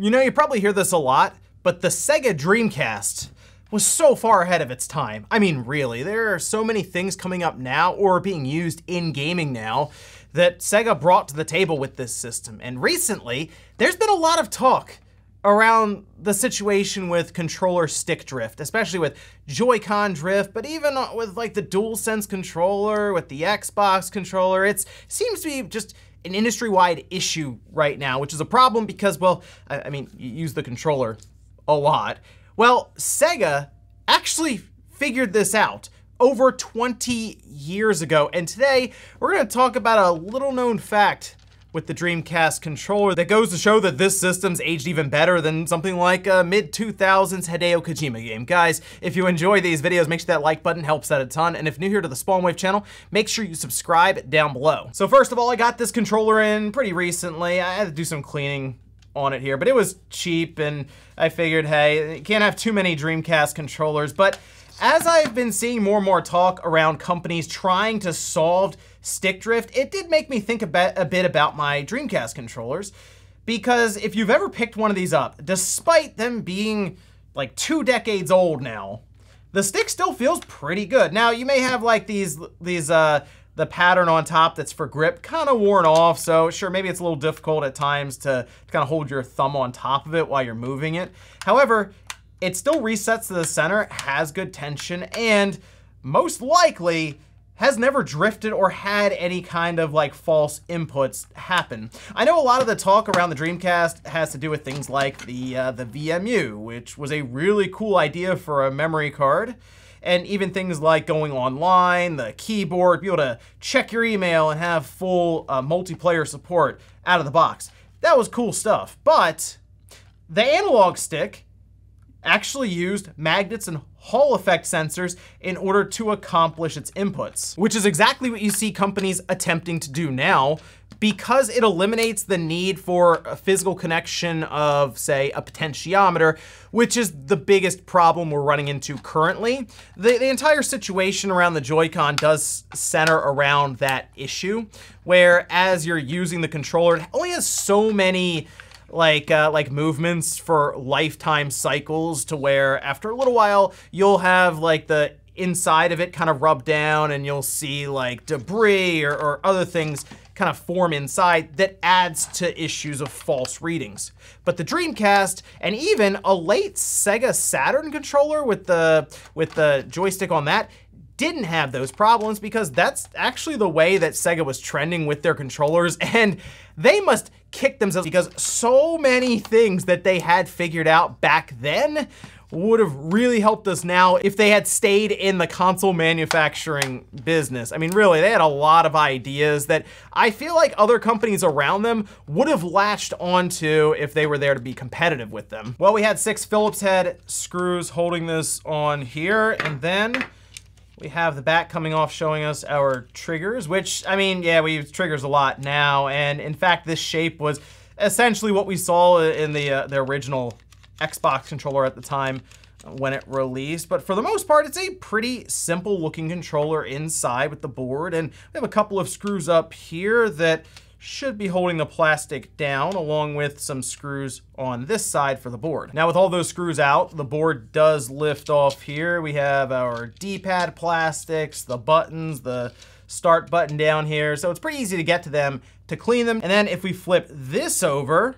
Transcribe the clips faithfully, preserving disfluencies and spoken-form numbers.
You know, you probably hear this a lot, but the Sega Dreamcast was so far ahead of its time. I mean, really, there are so many things coming up now or being used in gaming now that Sega brought to the table with this system. And recently, there's been a lot of talk around the situation with controller stick drift, especially with Joy-Con drift, but even with like the DualSense controller, with the Xbox controller, it seems to be just an industry-wide issue right now, which is a problem because, well, I, I mean, you use the controller a lot. Well, Sega actually figured this out over twenty years ago, and today we're gonna talk about a little-known fact with the Dreamcast controller that goes to show that this system's aged even better than something like a mid two thousands Hideo Kojima game. Guys, if you enjoy these videos, make sure that like button helps out a ton, and if new here to the Spawn Wave channel, make sure you subscribe down below. So first of all, I got this controller in pretty recently. I had to do some cleaning on it here, but it was cheap, and I figured, hey, you can't have too many Dreamcast controllers, but as I've been seeing more and more talk around companies trying to solve stick drift, it did make me think a bit, a bit about my Dreamcast controllers, because if you've ever picked one of these up, despite them being like two decades old now, the stick still feels pretty good. Now, you may have like these, these uh, the pattern on top that's for grip kind of worn off, so sure, maybe it's a little difficult at times to kind of hold your thumb on top of it while you're moving it. However, it still resets to the center, has good tension, and most likely has never drifted or had any kind of like false inputs happen. I know a lot of the talk around the Dreamcast has to do with things like the, uh, the V M U, which was a really cool idea for a memory card, and even things like going online, the keyboard, be able to check your email and have full uh, multiplayer support out of the box. That was cool stuff, but the analog stick actually used magnets and Hall effect sensors in order to accomplish its inputs, which is exactly what you see companies attempting to do now, because it eliminates the need for a physical connection of, say, a potentiometer, which is the biggest problem we're running into currently. The, the entire situation around the Joy-Con does center around that issue, where as you're using the controller, it only has so many like uh, like movements for lifetime cycles, to where after a little while, you'll have like the inside of it kind of rubbed down and you'll see like debris or, or other things kind of form inside that adds to issues of false readings. But the Dreamcast, and even a late Sega Saturn controller with the, with the joystick on that, didn't have those problems, because that's actually the way that Sega was trending with their controllers, and they must kick themselves because so many things that they had figured out back then would have really helped us now if they had stayed in the console manufacturing business. I mean, really, they had a lot of ideas that I feel like other companies around them would have latched onto if they were there to be competitive with them. Well, we had six Phillips head screws holding this on here, and then we have the back coming off showing us our triggers, which, I mean, yeah, we use triggers a lot now, and in fact, this shape was essentially what we saw in the, uh, the original Xbox controller at the time when it released, but for the most part, it's a pretty simple looking controller inside with the board, and we have a couple of screws up here that should be holding the plastic down, along with some screws on this side for the board. Now, with all those screws out, the board does lift off here. We have our D-pad plastics, the buttons, the start button down here. So it's pretty easy to get to them, to clean them. And then if we flip this over,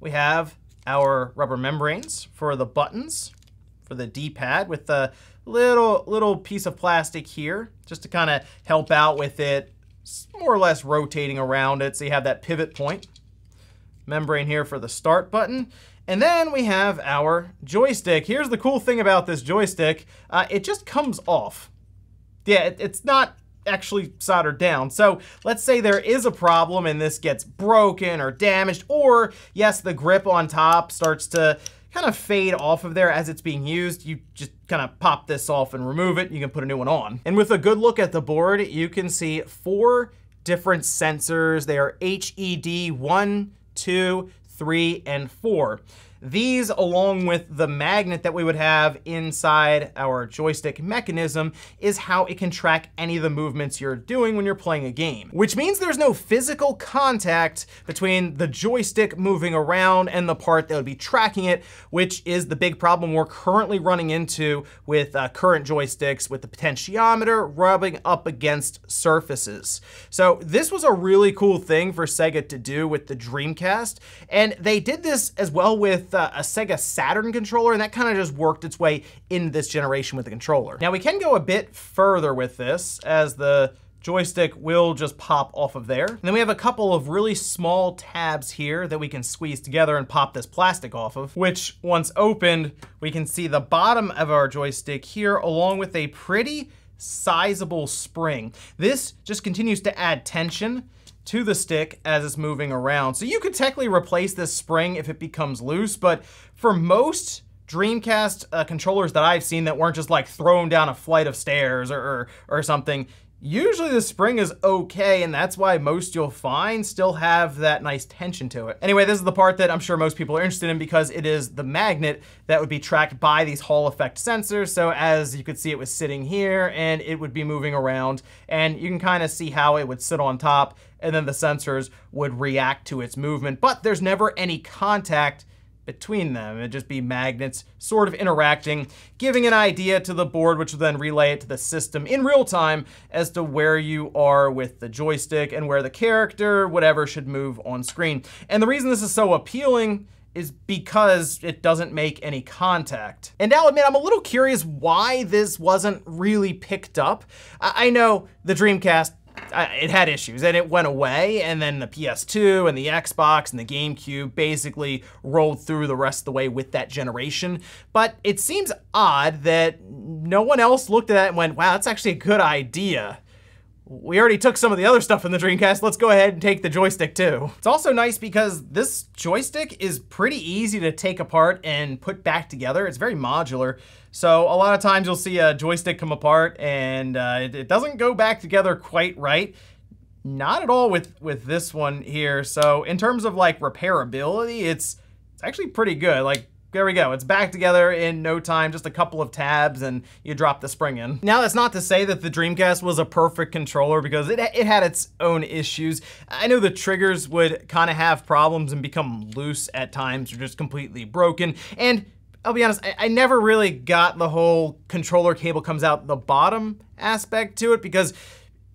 we have our rubber membranes for the buttons, for the D-pad, with the little, little piece of plastic here, just to kind of help out with it more or less rotating around it, so you have that pivot point. Membrane here for the start button. And then we have our joystick. Here's the cool thing about this joystick. Uh, it just comes off. Yeah, it, it's not actually soldered down. So let's say there is a problem and this gets broken or damaged, or yes, the grip on top starts to kind of fade off of there as it's being used. You just kind of pop this off and remove it. You can put a new one on. And with a good look at the board, you can see four different sensors. They are H E D one, two, three, and four. These, along with the magnet that we would have inside our joystick mechanism, is how it can track any of the movements you're doing when you're playing a game. Which means there's no physical contact between the joystick moving around and the part that would be tracking it, which is the big problem we're currently running into with uh, current joysticks, with the potentiometer rubbing up against surfaces. So this was a really cool thing for Sega to do with the Dreamcast, and they did this as well with uh, a Sega Saturn controller, and that kind of just worked its way into this generation with the controller. Now we can go a bit further with this, as the joystick will just pop off of there. And then we have a couple of really small tabs here that we can squeeze together and pop this plastic off of, which once opened, we can see the bottom of our joystick here, along with a pretty sizable spring. This just continues to add tension to the stick as it's moving around. So you could technically replace this spring if it becomes loose, but for most Dreamcast uh, controllers that I've seen that weren't just like thrown down a flight of stairs or, or, or something, usually the spring is okay, and that's why most you'll find still have that nice tension to it. Anyway, this is the part that I'm sure most people are interested in, because it is the magnet that would be tracked by these Hall effect sensors. So as you could see, it was sitting here and it would be moving around, and you can kind of see how it would sit on top and then the sensors would react to its movement, but there's never any contact between them. It'd just be magnets sort of interacting, giving an idea to the board, which will then relay it to the system in real time as to where you are with the joystick and where the character, whatever, should move on screen. And the reason this is so appealing is because it doesn't make any contact. And I'll admit, I'm a little curious why this wasn't really picked up. I, I know the Dreamcast, it had issues and it went away, and then the P S two and the Xbox and the GameCube basically rolled through the rest of the way with that generation. But it seems odd that no one else looked at that and went, wow, that's actually a good idea. We already took some of the other stuff in the Dreamcast, let's go ahead and take the joystick too. It's also nice because this joystick is pretty easy to take apart and put back together. It's very modular. So a lot of times you'll see a joystick come apart and uh, it, it doesn't go back together quite right. Not at all with, with this one here. So in terms of like repairability, it's, it's actually pretty good. Like, there we go, it's back together in no time, just a couple of tabs and you drop the spring in. Now that's not to say that the Dreamcast was a perfect controller, because it, it had its own issues. I know the triggers would kind of have problems and become loose at times or just completely broken. And I'll be honest, I, I never really got the whole controller cable comes out the bottom aspect to it, because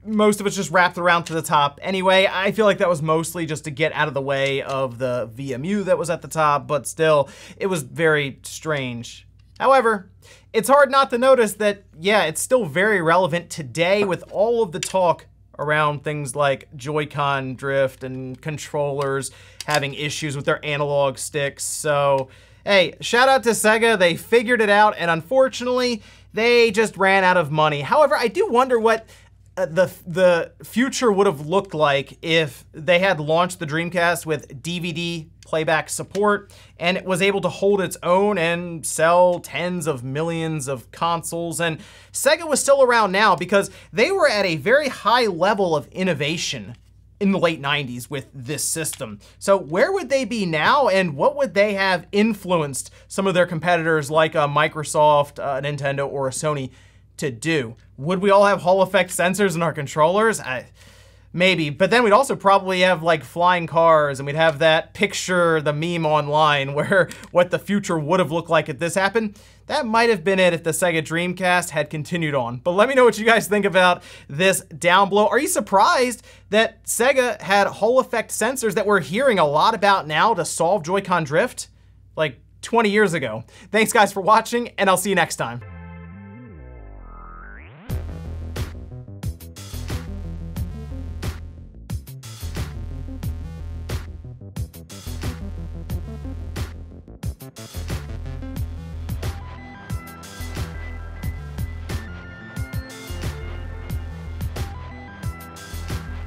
most of it's just wrapped around to the top. Anyway, I feel like that was mostly just to get out of the way of the V M U that was at the top, but still, it was very strange. However, it's hard not to notice that, yeah, it's still very relevant today with all of the talk around things like Joy-Con drift and controllers having issues with their analog sticks. So, hey, shout out to Sega, they figured it out, and unfortunately, they just ran out of money. However, I do wonder what the the future would have looked like if they had launched the Dreamcast with D V D playback support and it was able to hold its own and sell tens of millions of consoles. And Sega was still around now because they were at a very high level of innovation in the late nineties with this system. So where would they be now, and what would they have influenced some of their competitors like a Microsoft, a Nintendo, or a Sony to do? Would we all have Hall effect sensors in our controllers? I, maybe, but then we'd also probably have like flying cars, and we'd have that picture, the meme online, where what the future would have looked like if this happened. That might have been it if the Sega Dreamcast had continued on. But let me know what you guys think about this down below. Are you surprised that Sega had Hall effect sensors that we're hearing a lot about now to solve Joy-Con drift? Like twenty years ago. Thanks guys for watching, and I'll see you next time.